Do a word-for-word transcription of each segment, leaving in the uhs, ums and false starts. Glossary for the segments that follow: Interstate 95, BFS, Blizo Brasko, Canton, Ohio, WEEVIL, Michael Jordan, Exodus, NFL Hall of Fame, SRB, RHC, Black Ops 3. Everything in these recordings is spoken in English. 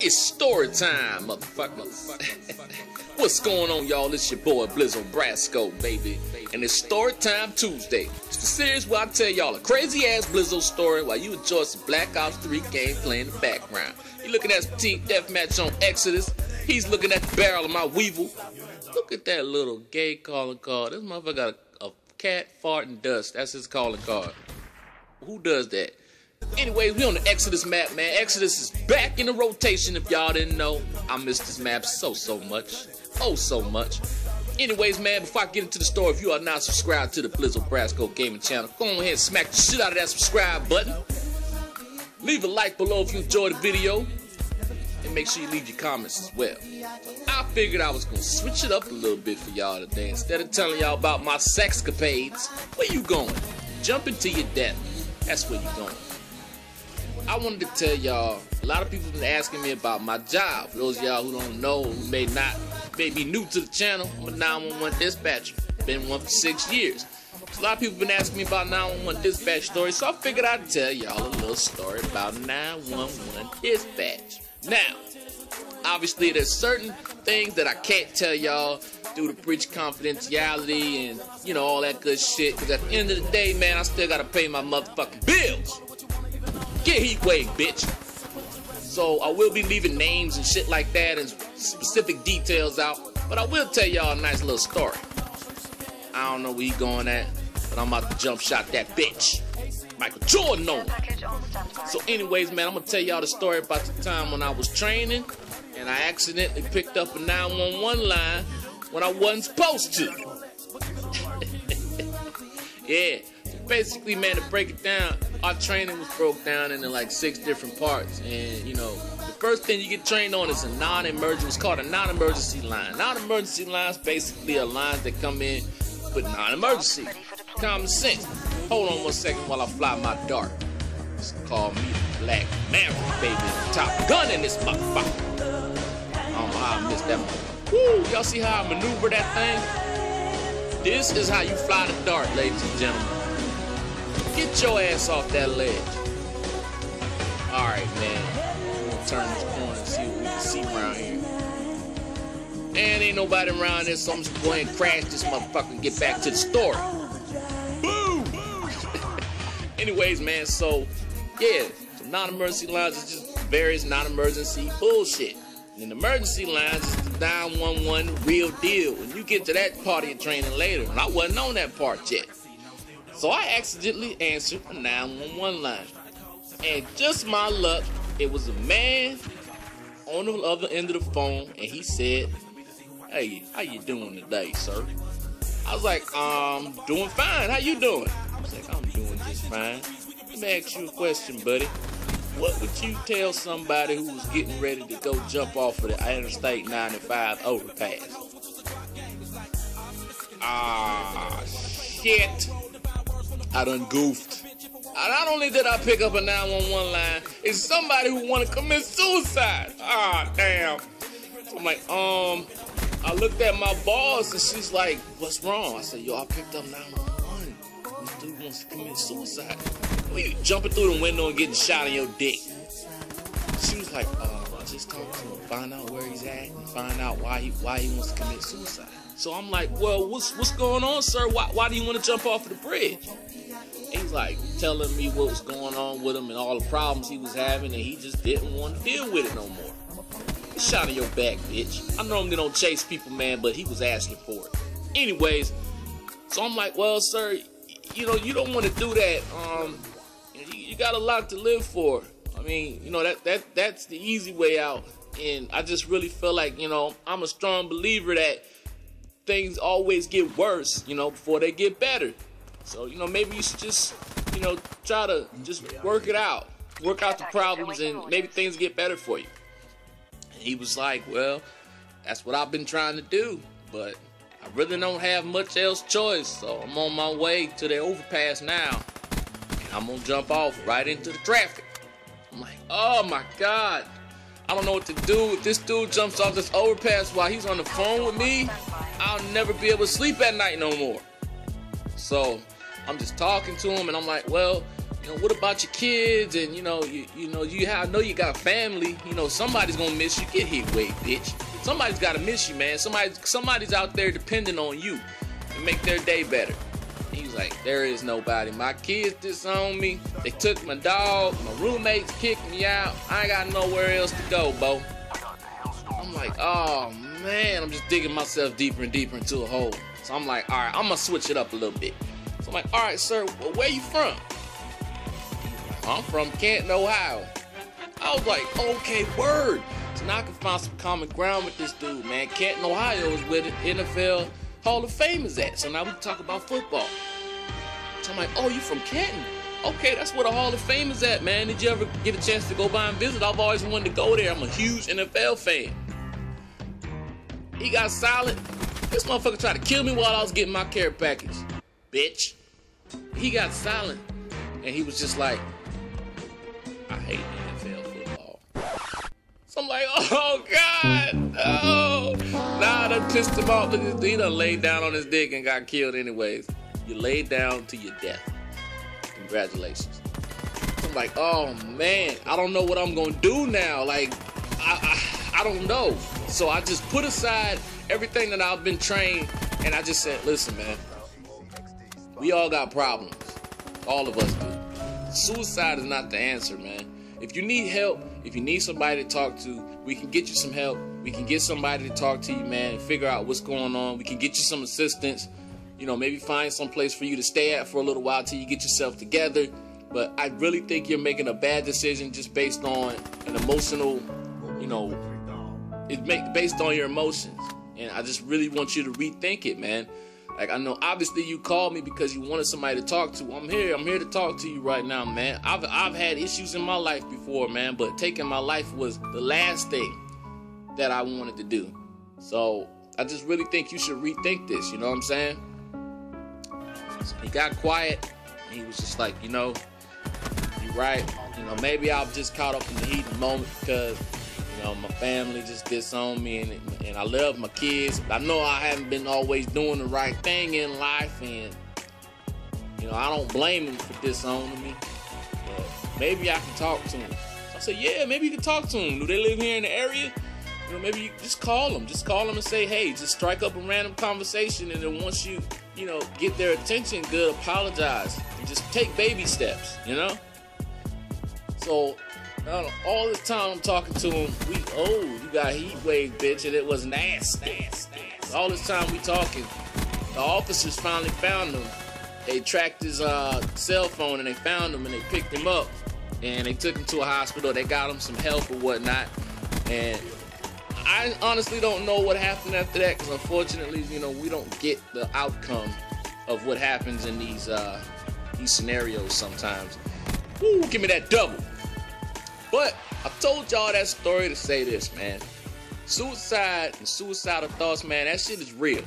It's story time, motherfucker. motherfucker. What's going on, y'all? It's your boy Blizo Brasko, baby. And it's Story Time Tuesday. It's the series where I tell y'all a crazy ass Blizo story while you enjoy some Black Ops three game playing in the background. You're looking at some team deathmatch on Exodus. He's looking at the barrel of my weevil. Look at that little gay calling card. This motherfucker got a, a cat, fart, and dust. That's his calling card. Who does that? Anyways, we on the Exodus map, man. Exodus is back in the rotation, if y'all didn't know. I missed this map so, so much. Oh, so much. Anyways, man, before I get into the story, if you are not subscribed to the Blizo Brasko Gaming Channel, go on ahead and smack the shit out of that subscribe button. Leave a like below if you enjoyed the video. And make sure you leave your comments as well. I figured I was going to switch it up a little bit for y'all today. Instead of telling y'all about my sexcapades, where you going? Jump into your death. That's where you going. I wanted to tell y'all, a lot of people have been asking me about my job. For those of y'all who don't know, who may not, may be new to the channel, I'm a nine one one dispatcher. Been one for six years. So a lot of people have been asking me about nine one one dispatch stories, so I figured I'd tell y'all a little story about nine one one dispatch. Now, obviously there's certain things that I can't tell y'all due to breach confidentiality and, you know, all that good shit. Because at the end of the day, man, I still gotta pay my motherfucking bills. Get heat wave, bitch. So I will be leaving names and shit like that and specific details out, but I will tell y'all a nice little story. I don't know where he going at, but I'm about to jump shot that bitch. Michael Jordan on it. So anyways, man, I'm gonna tell y'all the story about the time when I was training and I accidentally picked up a nine one one line when I wasn't supposed to. Yeah. Basically, man, to break it down, our training was broke down into like six different parts. And, you know, the first thing you get trained on is a non-emergency, it's called a non-emergency line. Non-emergency lines basically are lines that come in with non-emergency. Common sense. Hold on one second while I fly my dart. It's called me Black Maverick, baby. Top gun in this motherfucker. I don't know how I missed that one. Woo! Y'all see how I maneuver that thing? This is how you fly the dart, ladies and gentlemen. Get your ass off that ledge. Alright, man. We're gonna turn this corner and see what we can see around here. And ain't nobody around here, so I'm just going to crash this motherfucker and get back to the story. Boom! Anyways, man, so, yeah. Non-emergency lines is just various non-emergency bullshit. And emergency lines is the nine one one real deal. And you get to that part of your training later. And I wasn't on that part yet. So I accidentally answered a nine one one line. And just my luck, it was a man on the other end of the phone, and he said, "Hey, how you doing today, sir?" I was like, um, doing fine. How you doing? I was like, I'm doing just fine. Let me ask you a question, buddy. What would you tell somebody who was getting ready to go jump off of the Interstate ninety-five overpass? Ah, shit. I done goofed. Not only did I pick up a nine one one line, it's somebody who want to commit suicide. Ah, damn. So I'm like, um, I looked at my boss and she's like, "What's wrong?" I said, "Yo, I picked up nine one one. This dude wants to commit suicide. What are you jumping through the window and getting shot in your dick?" She was like, uh, I just talked to him, find out where he's at, and find out why he why he wants to commit suicide. So I'm like, "Well, what's what's going on, sir? Why why do you want to jump off of the bridge?" He's like telling me what was going on with him and all the problems he was having, and he just didn't want to deal with it no more. Get shot in your back, bitch. I normally don't chase people, man, but he was asking for it. Anyways, so I'm like, "Well, sir, you know, you don't want to do that. Um, you, you got a lot to live for. I mean, you know, that that that's the easy way out." And I just really feel like, you know, I'm a strong believer that things always get worse, you know, before they get better. So, you know, maybe you should just, you know, try to just work it out. Work out the problems and maybe things get better for you. And he was like, "Well, that's what I've been trying to do, but I really don't have much else choice. So I'm on my way to the overpass now. And I'm going to jump off right into the traffic." I'm like, "Oh, my God. I don't know what to do. If this dude jumps off this overpass while he's on the phone with me, I'll never be able to sleep at night no more." So I'm just talking to him, and I'm like, "Well, you know, what about your kids? And you know, you, you know, you have, I know you got a family. You know, somebody's gonna miss you. Get hit weight, bitch. Somebody's gotta miss you, man. Somebody, somebody's out there depending on you to make their day better. And he was like, there is nobody. My kids disowned me. They took my dog. My roommates kicked me out. I ain't got nowhere else to go, Bo. I'm like, oh man, I'm just digging myself deeper and deeper into a hole. So I'm like, all right, I'm gonna switch it up a little bit. So I'm like, all right, sir, well, where you from? I'm from Canton, Ohio. I was like, okay, word. So now I can find some common ground with this dude, man. Canton, Ohio is where the N F L Hall of Fame is at. So now we can talk about football. So I'm like, oh, you from Canton? Okay, that's where the Hall of Fame is at, man. Did you ever get a chance to go by and visit? I've always wanted to go there. I'm a huge N F L fan. He got silent. This motherfucker tried to kill me while I was getting my care package. Bitch. He got silent. And he was just like, I hate N F L football. So I'm like, oh, God, no. Nah, that pissed him off. He done laid down on his dick and got killed anyways. You laid down to your death. Congratulations. So I'm like, oh, man, I don't know what I'm going to do now. Like, I, I, I don't know. So I just put aside everything that I've been trained, and I just said, listen, man, we all got problems. All of us do. Suicide is not the answer, man. If you need help, if you need somebody to talk to, we can get you some help. We can get somebody to talk to you, man, and figure out what's going on. We can get you some assistance. You know, maybe find some place for you to stay at for a little while till you get yourself together. But I really think you're making a bad decision just based on an emotional, you know, it make based on your emotions. And I just really want you to rethink it, man. Like, I know, obviously, you called me because you wanted somebody to talk to. I'm here. I'm here to talk to you right now, man. I've, I've had issues in my life before, man, but taking my life was the last thing that I wanted to do. So I just really think you should rethink this. You know what I'm saying? So he got quiet, and he was just like, you know, you're right. You know, maybe I've just caught up in the heat of the moment because, you know, my family just disowned me, and, and I love my kids. I know I haven't been always doing the right thing in life, and, you know, I don't blame them for disowning me, but maybe I can talk to them. So I said, yeah, maybe you can talk to them. Do they live here in the area? You know, maybe you just call them. Just call them and say, hey, just strike up a random conversation, and then once you, you know, get their attention, good, apologize, and just take baby steps, you know? So, all this time I'm talking to him, we, oh, you got heat wave, bitch, and it was nasty. nasty. All this time we talking, the officers finally found him. They tracked his uh, cell phone, and they found him, and they picked him up, and they took him to a hospital. They got him some help or whatnot, and I honestly don't know what happened after that, because unfortunately, you know, we don't get the outcome of what happens in these, uh, these scenarios sometimes. Woo, give me that double. But I told y'all that story to say this, man. Suicide and suicidal thoughts, man, that shit is real.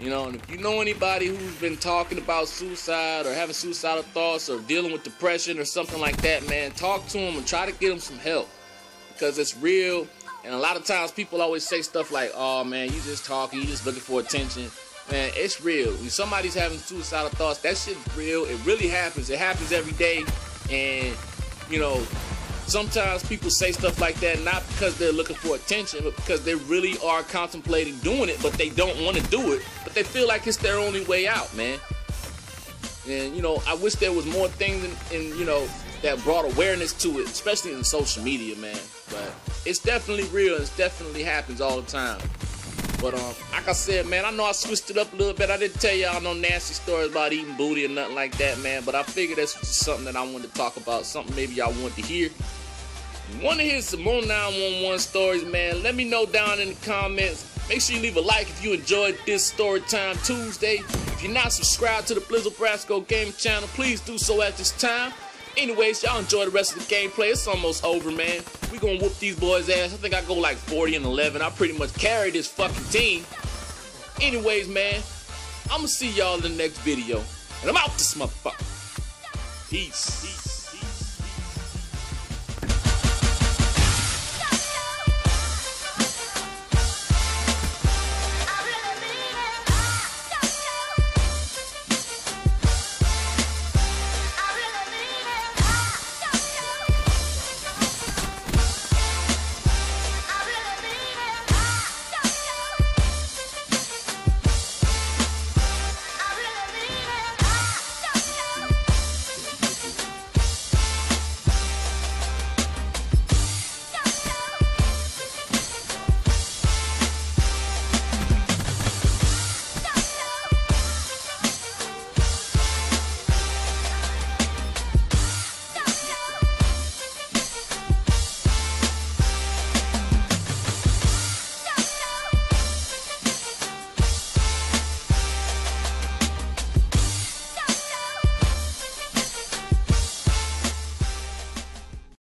You know, and if you know anybody who's been talking about suicide or having suicidal thoughts or dealing with depression or something like that, man, talk to them and try to get them some help, because it's real. And a lot of times people always say stuff like, oh, man, you just talking, you just looking for attention. Man, it's real. When somebody's having suicidal thoughts, that shit's real. It really happens. It happens every day. And, you know, sometimes people say stuff like that not because they're looking for attention, but because they really are contemplating doing it, but they don't want to do it, but they feel like it's their only way out, man. And, you know, I wish there was more things in, in you know, that brought awareness to it, especially in social media, man. But it's definitely real. It definitely happens all the time. But um, like I said, man, I know I switched it up a little bit. I didn't tell y'all no nasty stories about eating booty or nothing like that, man. But I figured that's just something that I wanted to talk about, something maybe y'all want to hear. If you want to hear some more nine one one stories, man, let me know down in the comments. Make sure you leave a like if you enjoyed this Story Time Tuesday. If you're not subscribed to the Blizo Brasko Gaming Channel, please do so at this time. Anyways, y'all enjoy the rest of the gameplay. It's almost over, man. We gonna whoop these boys' ass. I think I go like forty and eleven. I pretty much carry this fucking team. Anyways, man, I'm gonna see y'all in the next video. And I'm out this motherfucker. Peace. Peace.